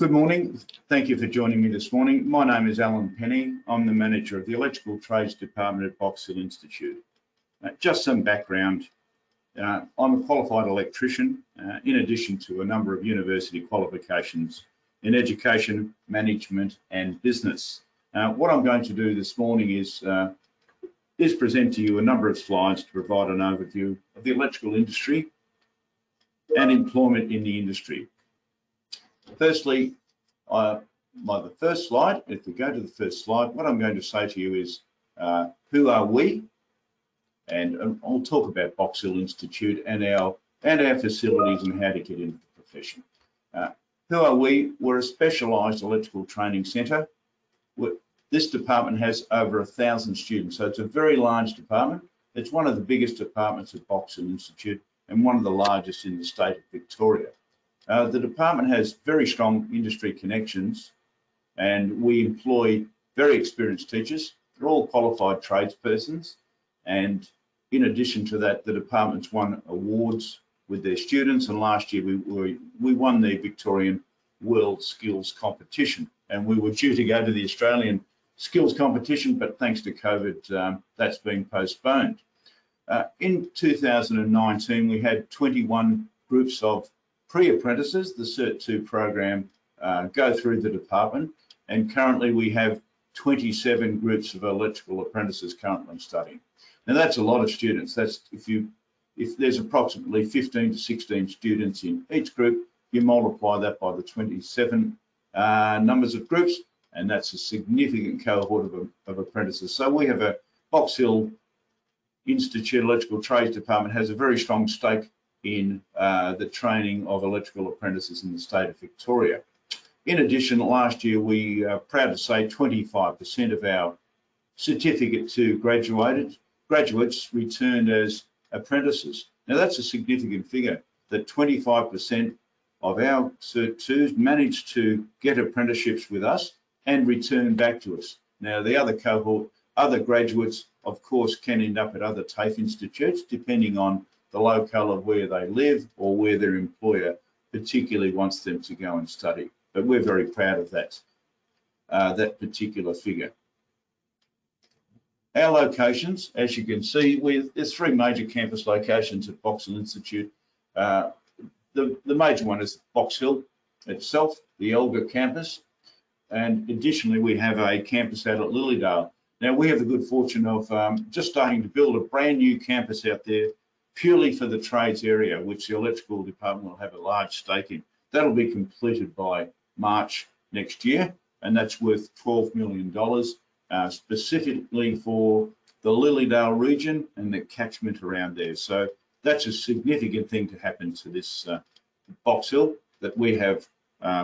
Good morning. Thank you for joining me this morning. My name is Alan Penny. I'm the manager of the Electrical Trades Department at Box Hill Institute. Just some background. I'm a qualified electrician in addition to a number of university qualifications in education, management and business. What I'm going to do this morning is present to you a number of slides to provide an overview of the electrical industry and employment in the industry. Firstly, the first slide, if we go to the first slide, what I'm going to say to you is, who are we? And I'll talk about Box Hill Institute and our facilities and how to get into the profession. Who are we? We're a specialised electrical training centre. This department has over 1,000 students, so it's a very large department. It's one of the biggest departments at Box Hill Institute and one of the largest in the state of Victoria. The department has very strong industry connections and we employ very experienced teachers. They're all qualified tradespersons, and in addition to that, the department's won awards with their students, and last year we won the Victorian World Skills Competition, and we were due to go to the Australian Skills Competition, but thanks to COVID, that's been postponed. In 2019, we had 21 groups of pre-apprentices, the Cert 2 program, go through the department, and currently we have 27 groups of electrical apprentices currently studying. Now that's a lot of students. That's if there's approximately 15 to 16 students in each group, you multiply that by the 27 numbers of groups, and that's a significant cohort of apprentices. So we have a Box Hill Institute Electrical Trades Department has a very strong stake in the training of electrical apprentices in the state of Victoria. In addition, last year we are proud to say 25% of our certificate to graduates returned as apprentices. Now that's a significant figure, that 25% of our Cert 2s managed to get apprenticeships with us and return back to us. Now the other cohort, other graduates of course can end up at other TAFE institutes depending on the locale of where they live or where their employer particularly wants them to go and study. But we're very proud of that particular figure. Our locations, as you can see, there's three major campus locations at Box Hill Institute. The major one is Box Hill itself, the Elgar campus, and additionally we have a campus out at Lilydale. Now we have the good fortune of just starting to build a brand new campus out there purely for the trades area, which the electrical department will have a large stake in. That'll be completed by March next year, and that's worth $12 million specifically for the Lilydale region and the catchment around there. So that's a significant thing to happen to this Box Hill, that we have,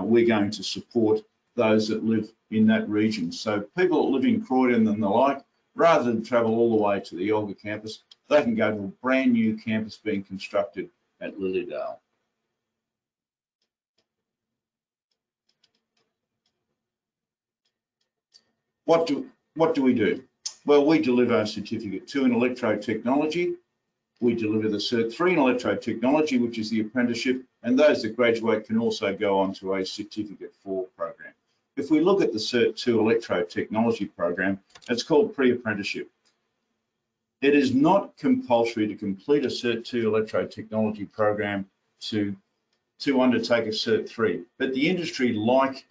we're going to support those that live in that region. So people that live in Croydon and the like, rather than travel all the way to the Elgar campus, they can go to a brand new campus being constructed at Lilydale. What do we do? Well, we deliver a certificate 2 in electrotechnology. We deliver the Cert 3 in electrotechnology, which is the apprenticeship, and those that graduate can also go on to a certificate 4 program. If we look at the Cert 2 electrotechnology program, it's called pre-apprenticeship. It is not compulsory to complete a Cert 2 electrotechnology program to undertake a Cert 3, but the industry like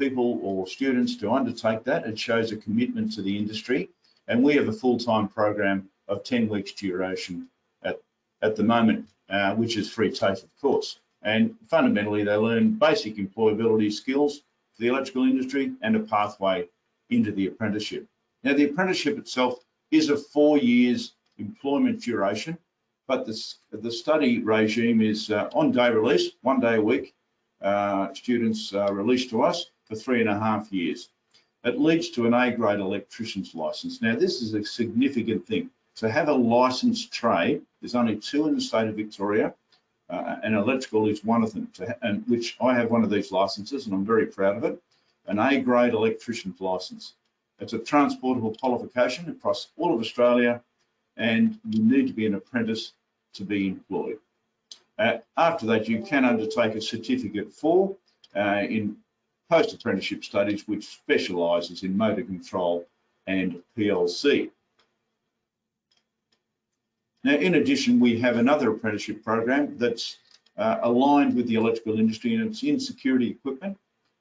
people or students to undertake that. It shows a commitment to the industry, and we have a full-time program of 10 weeks duration at the moment, which is free TAFE of course, and fundamentally they learn basic employability skills for the electrical industry and a pathway into the apprenticeship. Now the apprenticeship itself is a 4 years employment duration, but the study regime is on day release, 1 day a week. Students are released to us for 3.5 years. It leads to an A-grade electrician's license. Now this is a significant thing. To have a licensed trade, there's only 2 in the state of Victoria, and electrical is one of them, and which I have one of these licenses and I'm very proud of it, an A-grade electrician's license. It's a transportable qualification across all of Australia, and you need to be an apprentice to be employed. After that, you can undertake a certificate 4, in post-apprenticeship studies, which specialises in motor control and PLC. Now, in addition, we have another apprenticeship program that's aligned with the electrical industry, and it's in security equipment.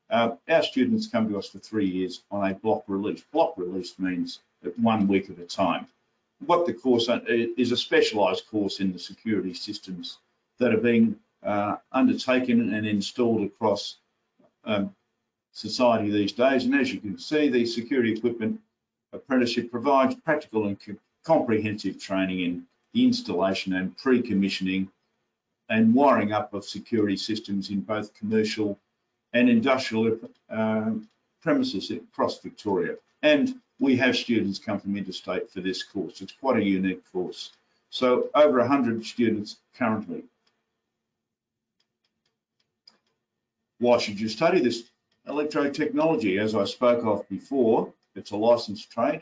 Our students come to us for 3 years on a block release. Block release means that 1 week at a time. What the course is a specialised course in the security systems that are being undertaken and installed across society these days. And as you can see, the security equipment apprenticeship provides practical and comprehensive training in the installation and pre-commissioning and wiring up of security systems in both commercial and industrial premises across Victoria. And we have students come from interstate for this course. It's quite a unique course. So over 100 students currently. Why should you study this? Electrotechnology, as I spoke of before, it's a licensed trade,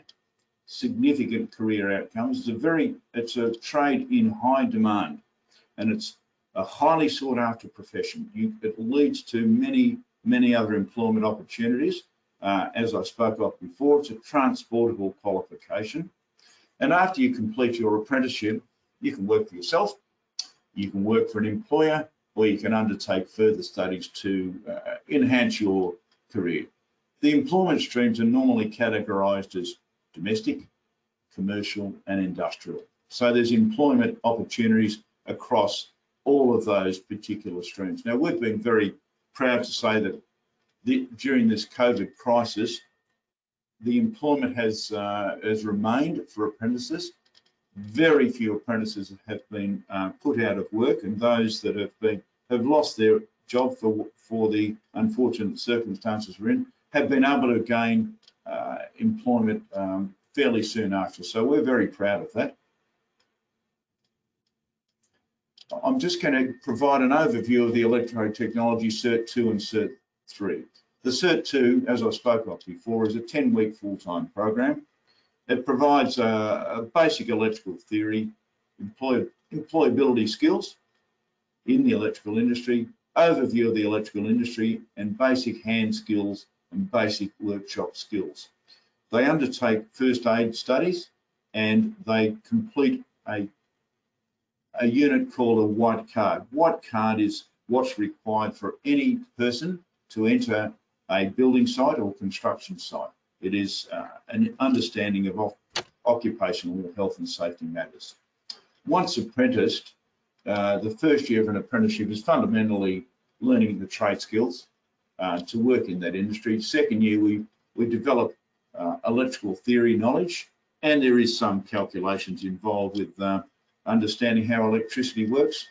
significant career outcomes. It's a trade in high demand, and it's a highly sought after profession. It leads to many other employment opportunities. As I spoke of before, it's a transportable qualification. And after you complete your apprenticeship, you can work for yourself, you can work for an employer, or you can undertake further studies to enhance your career. The employment streams are normally categorised as domestic, commercial, and industrial. So there's employment opportunities across all of those particular streams. Now, we've been very proud to say that during this COVID crisis, the employment has remained for apprentices. Very few apprentices have been put out of work, and those that have lost their job for the unfortunate circumstances we're in have been able to gain employment fairly soon after. So we're very proud of that. I'm just going to provide an overview of the electrotechnology Cert 2 and Cert 3. The Cert 2, as I spoke of before, is a 10-week full-time program. It provides a basic electrical theory, employability skills in the electrical industry, overview of the electrical industry, and basic hand skills and basic workshop skills. They undertake first aid studies, and they complete a unit called a white card. White card is what's required for any person to enter a building site or construction site. It is an understanding of occupational health and safety matters. Once apprenticed, the first year of an apprenticeship is fundamentally learning the trade skills to work in that industry. Second year, we develop electrical theory knowledge, and there is some calculations involved with understanding how electricity works,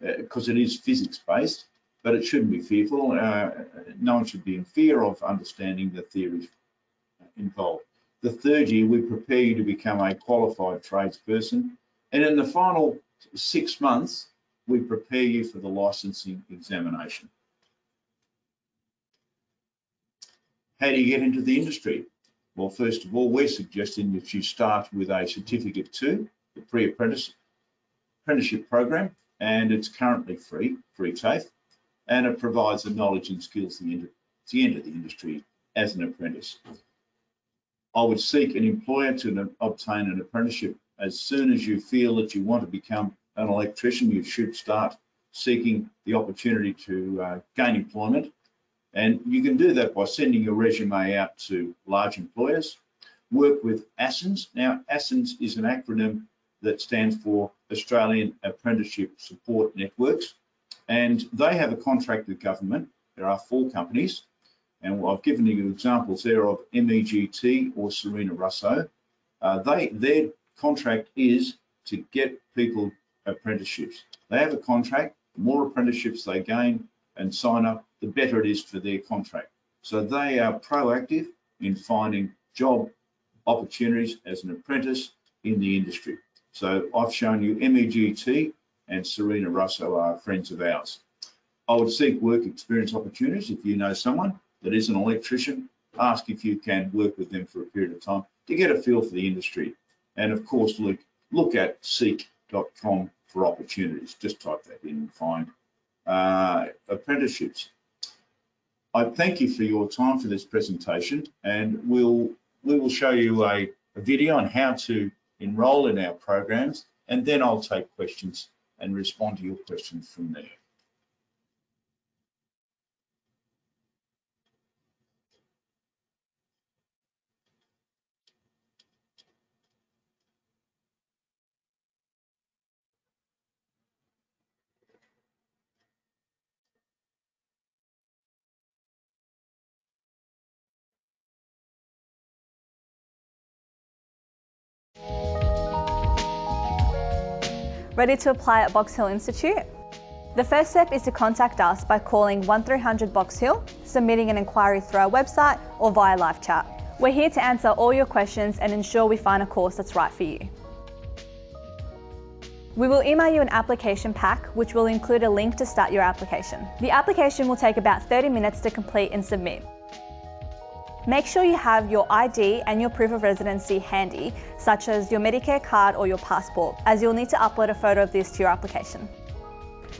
because it is physics-based, but it shouldn't be fearful. No one should be in fear of understanding the theories involved. The third year, we prepare you to become a qualified tradesperson, and in the final 6 months, we prepare you for the licensing examination. How do you get into the industry? Well, first of all, we're suggesting that you start with a Certificate 2, the pre-apprenticeship program, and it's currently free TAFE, and it provides the knowledge and skills to enter the industry as an apprentice. I would seek an employer to obtain an apprenticeship. As soon as you feel that you want to become an electrician, you should start seeking the opportunity to gain employment. And you can do that by sending your resume out to large employers. Work with ASINS. Now, ASINS is an acronym that stands for Australian Apprenticeship Support Networks. And they have a contract with government. There are 4 companies. And I've given you examples there of MEGT or Serena Russo. Their contract is to get people apprenticeships. They have a contract. The more apprenticeships they gain and sign up, the better it is for their contract. So they are proactive in finding job opportunities as an apprentice in the industry. So I've shown you MEGT and Serena Russo are friends of ours. I would seek work experience opportunities. If you know someone that is an electrician, ask if you can work with them for a period of time to get a feel for the industry. And of course, look at seek.com for opportunities. Just type that in and find apprenticeships. I thank you for your time for this presentation, and we will show you a video on how to enrol in our programs, and then I'll take questions and respond to your questions from there. Ready to apply at Box Hill Institute? The first step is to contact us by calling 1300 Box Hill, submitting an inquiry through our website or via live chat. We're here to answer all your questions and ensure we find a course that's right for you. We will email you an application pack, which will include a link to start your application. The application will take about 30 minutes to complete and submit. Make sure you have your ID and your proof of residency handy, such as your Medicare card or your passport, as you'll need to upload a photo of this to your application.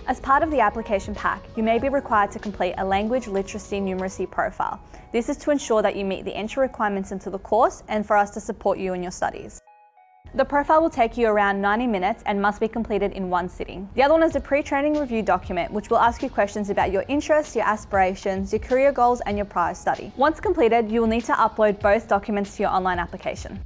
As part of the application pack, you may be required to complete a language literacy numeracy profile. This is to ensure that you meet the entry requirements into the course and for us to support you in your studies. The profile will take you around 90 minutes and must be completed in one sitting. The other one is the pre-training review document, which will ask you questions about your interests, your aspirations, your career goals and your prior study. Once completed, you will need to upload both documents to your online application.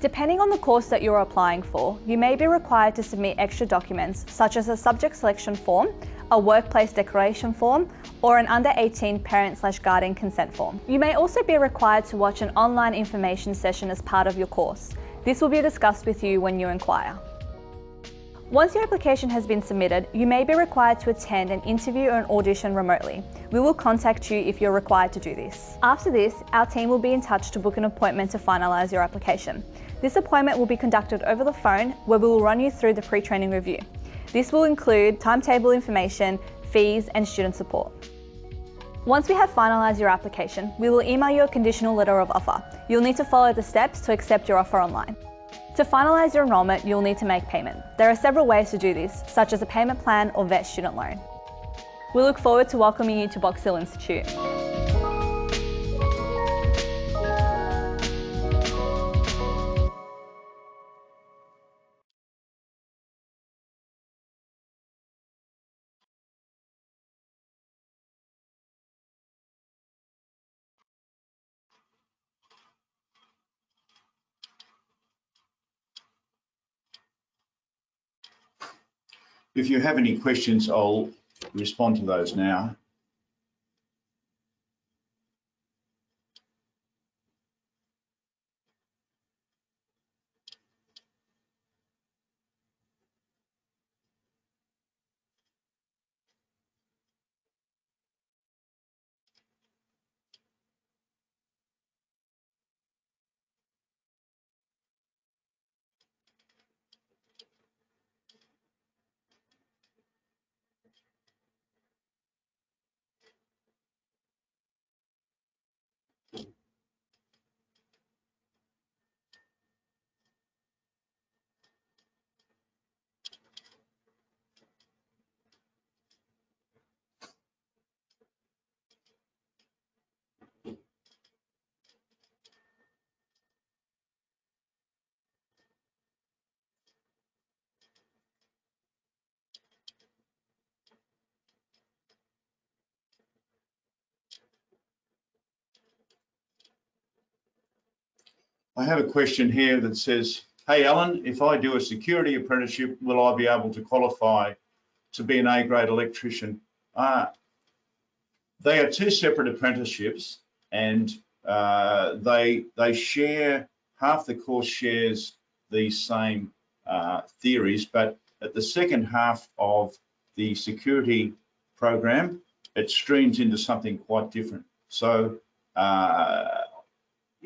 Depending on the course that you're applying for, you may be required to submit extra documents such as a subject selection form, a workplace declaration form, or an under 18 parent/guardian consent form. You may also be required to watch an online information session as part of your course. This will be discussed with you when you inquire. Once your application has been submitted, you may be required to attend an interview or an audition remotely. We will contact you if you're required to do this. After this, our team will be in touch to book an appointment to finalise your application. This appointment will be conducted over the phone, where we will run you through the pre-training review. This will include timetable information, fees and student support. Once we have finalised your application, we will email you a conditional letter of offer. You'll need to follow the steps to accept your offer online. To finalise your enrolment, you'll need to make payment. There are several ways to do this, such as a payment plan or VET student loan. We look forward to welcoming you to Box Hill Institute. If you have any questions, I'll respond to those now. I have a question here that says, hey Alan, if I do a security apprenticeship, will I be able to qualify to be an A-grade electrician? They are two separate apprenticeships, and they share, half the course shares these same theories, but at the second half of the security program, it streams into something quite different. So,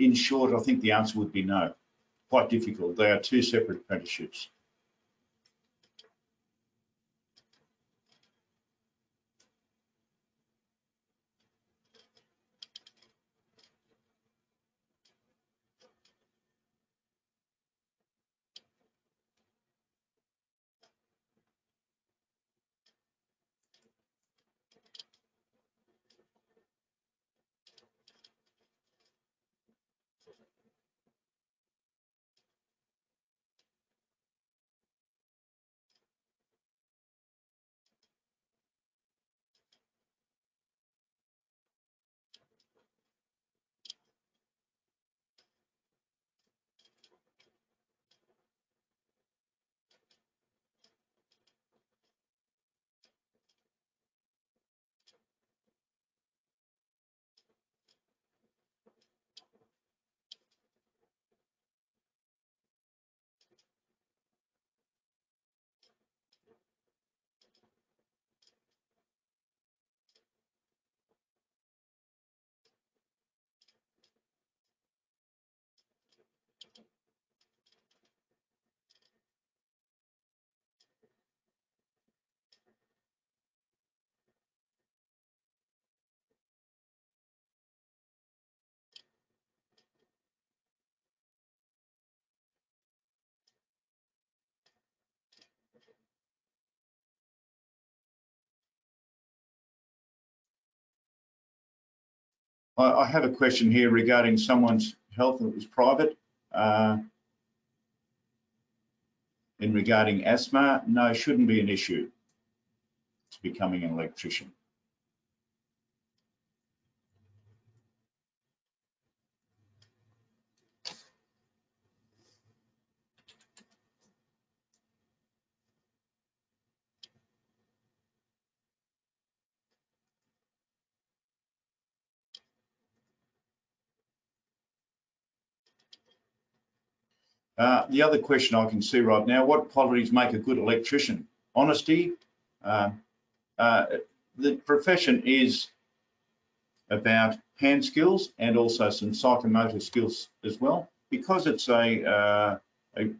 in short, I think the answer would be no. Quite difficult. They are two separate apprenticeships. I have a question here regarding someone's health that was private. In regarding asthma, no, shouldn't be an issue to becoming an electrician. The other question I can see right now, what qualities make a good electrician? Honesty. The profession is about hand skills and also some psychomotor skills as well. Because it's a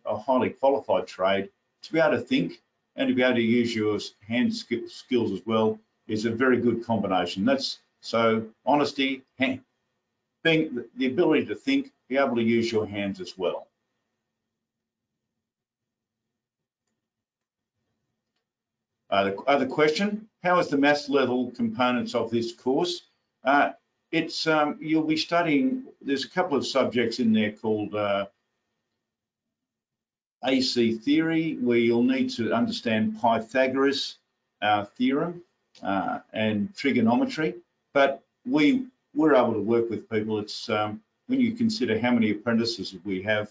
highly qualified trade, to be able to think and to be able to use your hand skills as well is a very good combination. That's so honesty, the ability to think, be able to use your hands as well. The other question, how is the maths level components of this course? You'll be studying, there's a couple of subjects in there called AC theory, where you'll need to understand Pythagoras theorem and trigonometry. But we're able to work with people. It's when you consider how many apprentices we have,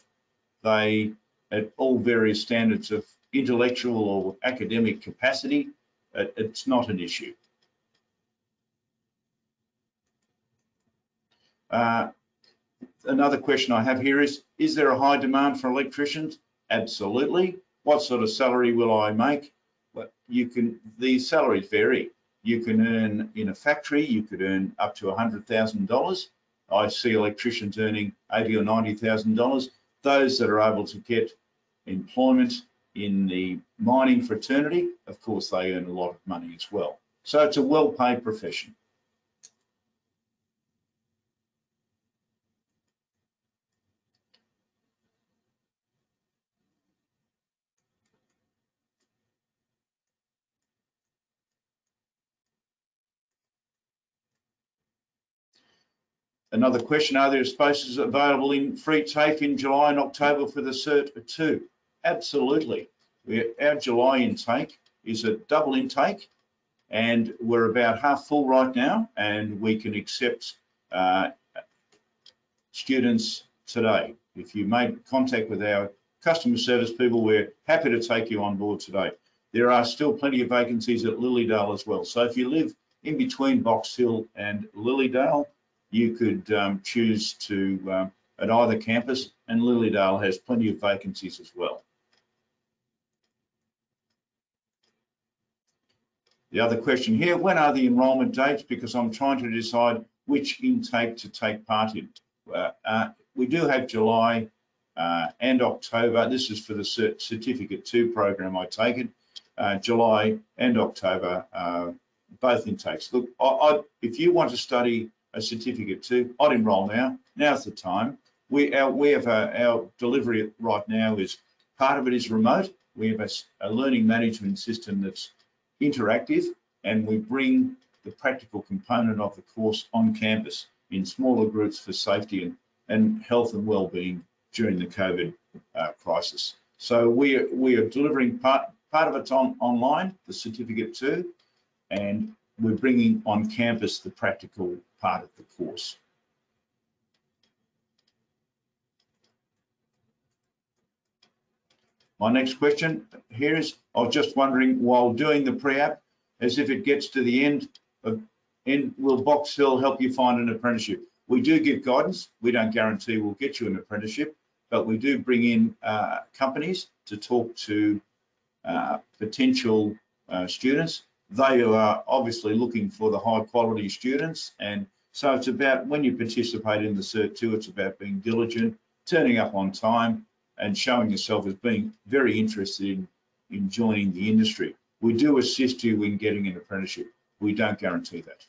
they at all various standards of intellectual or academic capacity, it's not an issue. Another question I have here is there a high demand for electricians? Absolutely. What sort of salary will I make? Well, these salaries vary. You can earn in a factory, you could earn up to $100,000. I see electricians earning $80,000 or $90,000. Those that are able to get employment in the mining fraternity, of course, they earn a lot of money as well. So it's a well-paid profession. Another question, are there spaces available in free TAFE in July and October for the Cert 2? Absolutely. Our July intake is a double intake and we're about half full right now, and we can accept students today. If you made contact with our customer service people, we're happy to take you on board today. There are still plenty of vacancies at Lilydale as well. So if you live in between Box Hill and Lilydale, you could choose to at either campus, and Lilydale has plenty of vacancies as well. The other question here, when are the enrolment dates? Because I'm trying to decide which intake to take part in. We do have July and October. This is for the Certificate 2 program, I take it. July and October, both intakes. Look, if you want to study a Certificate 2, I'd enrol now. Now's the time. Our delivery right now is, part of it is remote. We have a learning management system that's interactive, and we bring the practical component of the course on campus in smaller groups for safety and health and well-being during the COVID crisis. So we are delivering part of it online, the Certificate 2, and we're bringing on campus the practical part of the course. My next question here is, I was just wondering, while doing the pre-app, as if it gets to the end, will Box Hill help you find an apprenticeship? We do give guidance. We don't guarantee we'll get you an apprenticeship, but we do bring in companies to talk to potential students. They are obviously looking for the high quality students. And so it's about, when you participate in the Cert 2, it's about being diligent, turning up on time, and showing yourself as being very interested in joining the industry. We do assist you in getting an apprenticeship. We don't guarantee that.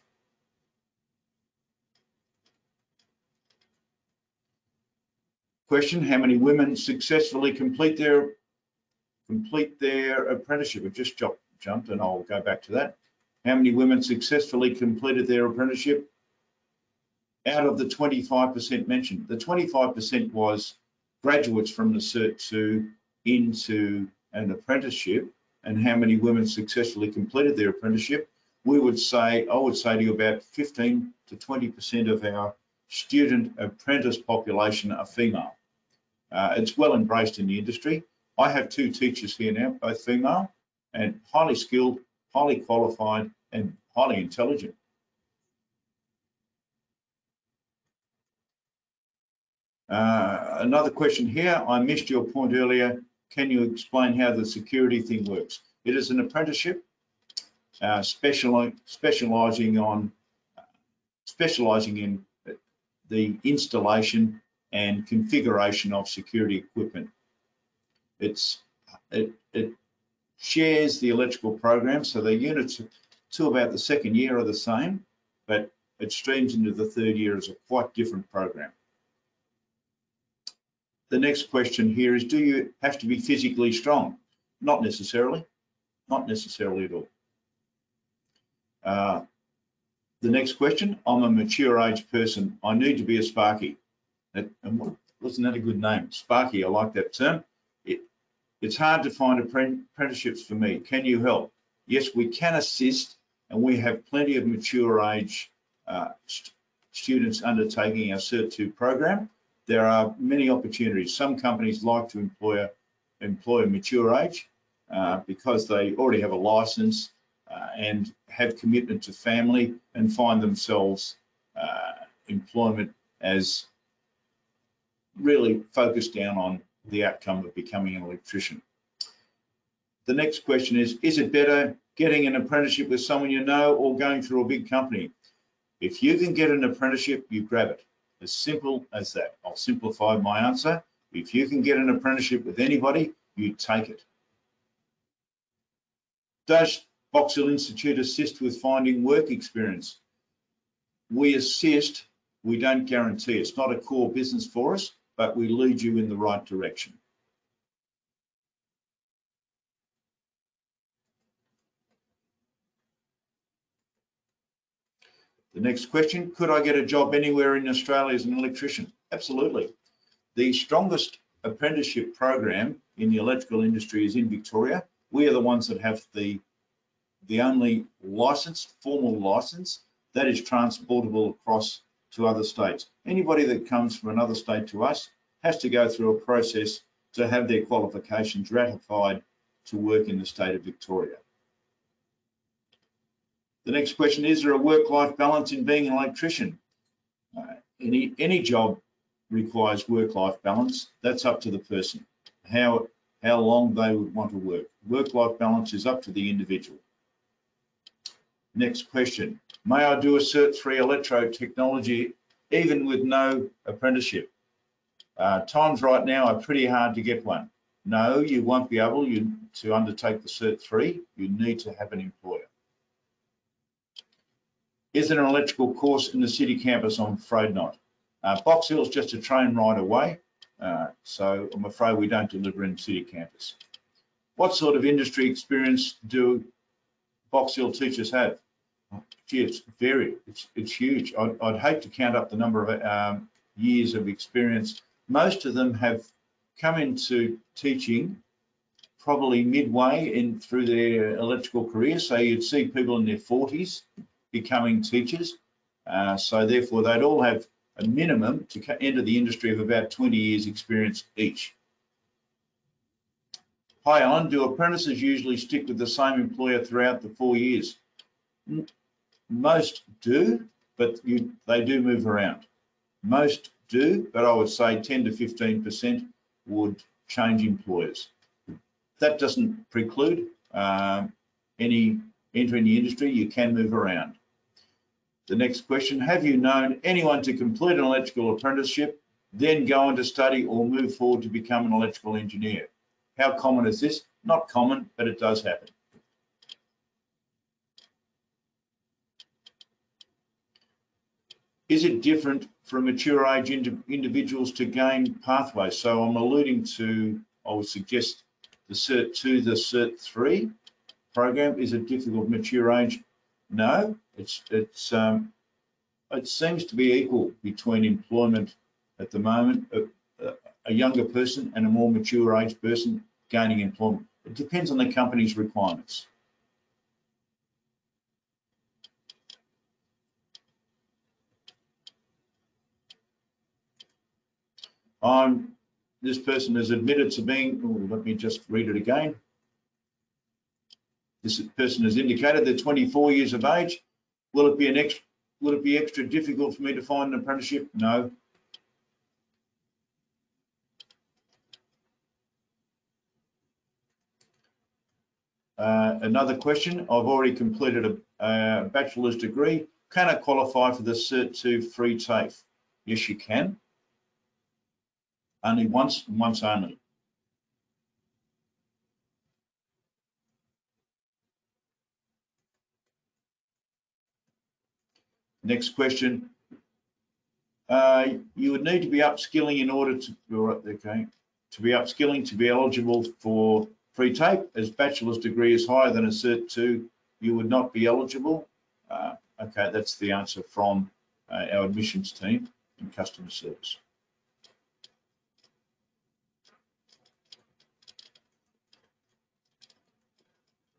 Question, how many women successfully complete their apprenticeship? I've just jumped and I'll go back to that. How many women successfully completed their apprenticeship? out of the 25% mentioned. The 25% was graduates from the Cert 2 into an apprenticeship, and how many women successfully completed their apprenticeship. We would say, I would say to you, about 15 to 20% of our student apprentice population are female. It's well embraced in the industry. I have two teachers here now, both female, and highly skilled, highly qualified, and highly intelligent. Another question here, I missed your point earlier. Can you explain how the security thing works? It is an apprenticeship, specializing in the installation and configuration of security equipment. It shares the electrical program, so the units to about the second year are the same, but it streams into the third year as a quite different program. The next question here is, do you have to be physically strong? Not necessarily, not necessarily at all. The next question, I'm a mature age person. I need to be a Sparky. And wasn't that a good name? Sparky, I like that term. It's hard to find apprenticeships for me. Can you help? Yes, we can assist, and we have plenty of mature age students undertaking our Cert 2 program. There are many opportunities. Some companies like to employ mature age because they already have a license and have commitment to family and find themselves employment as really focused down on the outcome of becoming an electrician. The next question is it better getting an apprenticeship with someone you know or going through a big company? If you can get an apprenticeship, you grab it. As simple as that. I'll simplify my answer. If you can get an apprenticeship with anybody, you take it. Does Box Hill Institute assist with finding work experience? We assist, we don't guarantee. It's not a core business for us, but we lead you in the right direction. The next question, could I get a job anywhere in Australia as an electrician? Absolutely. The strongest apprenticeship program in the electrical industry is in Victoria. We are the ones that have the only license, formal license, that is transportable across to other states. Anybody that comes from another state to us has to go through a process to have their qualifications ratified to work in the state of Victoria. The next question, is there a work-life balance in being an electrician? Any job requires work-life balance. That's up to the person, how long they would want to work. Work-life balance is up to the individual. Next question, may I do a Cert 3 electrotechnology even with no apprenticeship? Times right now are pretty hard to get one. No, you won't be able to undertake the Cert 3. You need to have an employer. Is there an electrical course in the city campus? I'm afraid not. Box Hill is just a train ride away, so I'm afraid we don't deliver in city campus. What sort of industry experience do Box Hill teachers have? Gee, it's varied. It's huge. I'd hate to count up the number of years of experience. Most of them have come into teaching probably midway in through their electrical career, so you'd see people in their 40s becoming teachers, so therefore they'd all have a minimum to enter the industry of about 20 years experience each. Hi Alan, do apprentices usually stick with the same employer throughout the 4 years? Most do, but they do move around. Most do, but I would say 10 to 15% would change employers. That doesn't preclude any entering the industry, you can move around. The next question, have you known anyone to complete an electrical apprenticeship, then go on to study or move forward to become an electrical engineer? How common is this? Not common, but it does happen. Is it different for mature age individuals to gain pathways? So I'm alluding to, I would suggest the Cert 2, the Cert 3 program. Is it difficult mature age? No, it's it seems to be equal between employment at the moment, a younger person and a more mature age person gaining employment. It depends on the company's requirements. This person has admitted to being, let me just read it again. This person has indicated they're 24 years of age. Will it be extra difficult for me to find an apprenticeship? No. Another question, I've already completed a bachelor's degree. Can I qualify for the Cert 2 free TAFE? Yes, you can. Only once and once only. Next question. You would need to be upskilling in order to, be upskilling to be eligible for free TAFE. As bachelor's degree is higher than a Cert 2, you would not be eligible. Okay, that's the answer from our admissions team in customer service.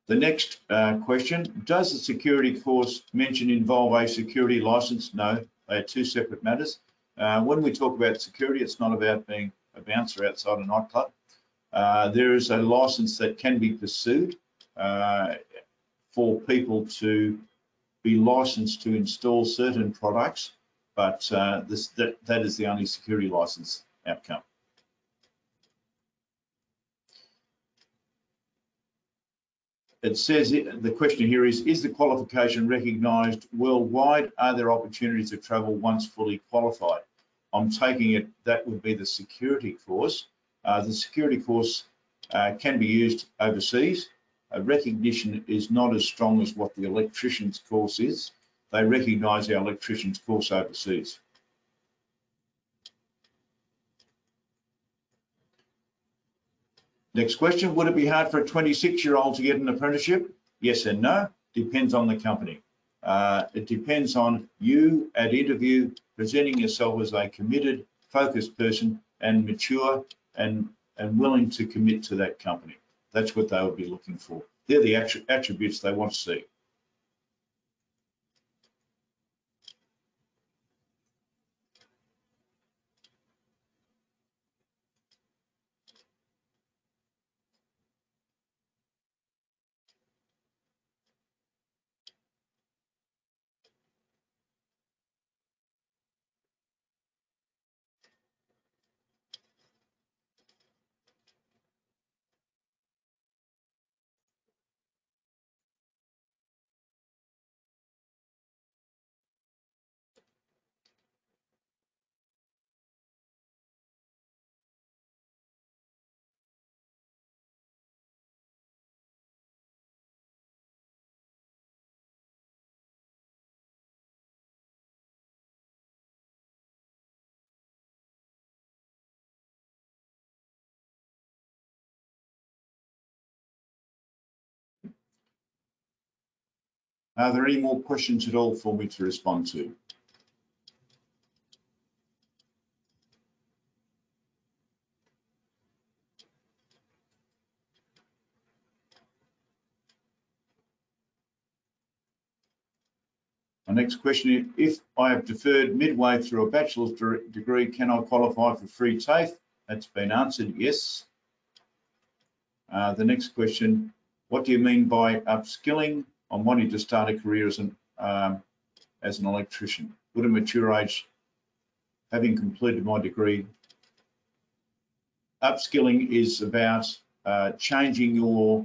The next question, does the security course mentioned involve a security license? No, they are two separate matters. When we talk about security, it's not about being a bouncer outside a nightclub. There is a license that can be pursued for people to be licensed to install certain products, but that is the only security license outcome. It says, the question here is the qualification recognised worldwide? Are there opportunities to travel once fully qualified? I'm taking it that would be the security course. The security course can be used overseas. Recognition is not as strong as what the electrician's course is. They recognise our electrician's course overseas. Next question, would it be hard for a 26-year-old to get an apprenticeship? Yes and no, depends on the company. It depends on you at interview, presenting yourself as a committed, focused person and mature and willing to commit to that company. That's what they would be looking for. They're the attributes they want to see. Are there any more questions at all for me to respond to? My next question is, if I have deferred midway through a bachelor's degree, can I qualify for free TAFE? That's been answered, yes. The next question, what do you mean by upskilling? I'm wanting to start a career as an electrician. Would a mature age, having completed my degree, upskilling is about changing your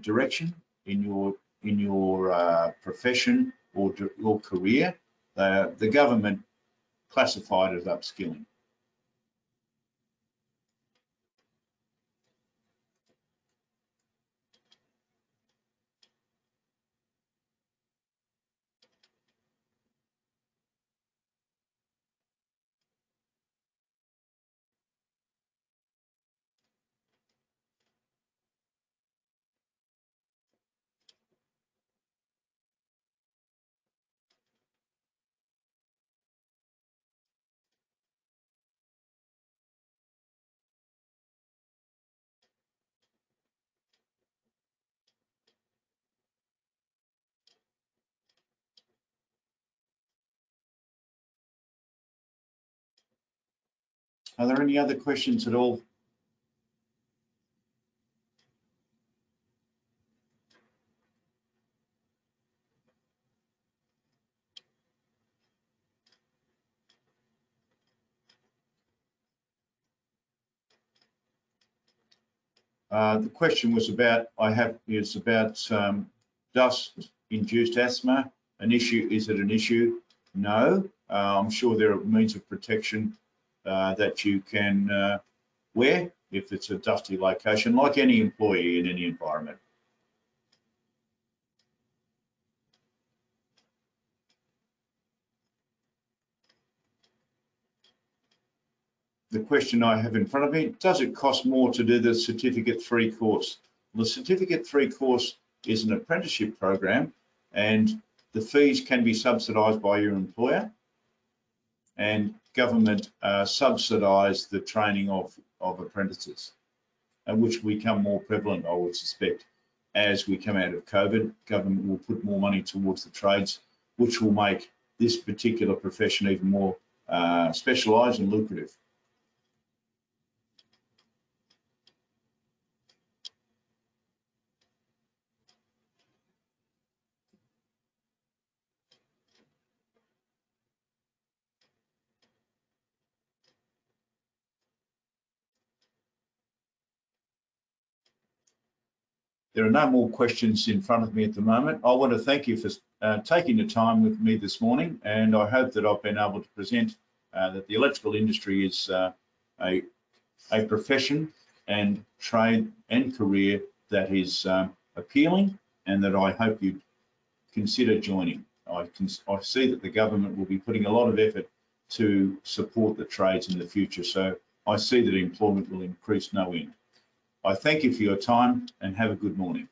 direction in your profession or your career. The government classified it as upskilling. Are there any other questions at all? The question was about, it's about dust-induced asthma. An issue, is it an issue? No, I'm sure there are means of protection that you can wear if it's a dusty location, like any employee in any environment. The question I have in front of me, does it cost more to do the Certificate 3 course? Well, the Certificate 3 course is an apprenticeship program and the fees can be subsidised by your employer, and government subsidise the training of apprentices, and which will become more prevalent, I would suspect. As we come out of COVID, government will put more money towards the trades, which will make this particular profession even more specialised and lucrative. There are no more questions in front of me at the moment. I want to thank you for taking the time with me this morning, and I hope that I've been able to present that the electrical industry is a profession and trade and career that is appealing, and that I hope you consider joining. I see that the government will be putting a lot of effort to support the trades in the future, so I see that employment will increase no end. I thank you for your time and have a good morning.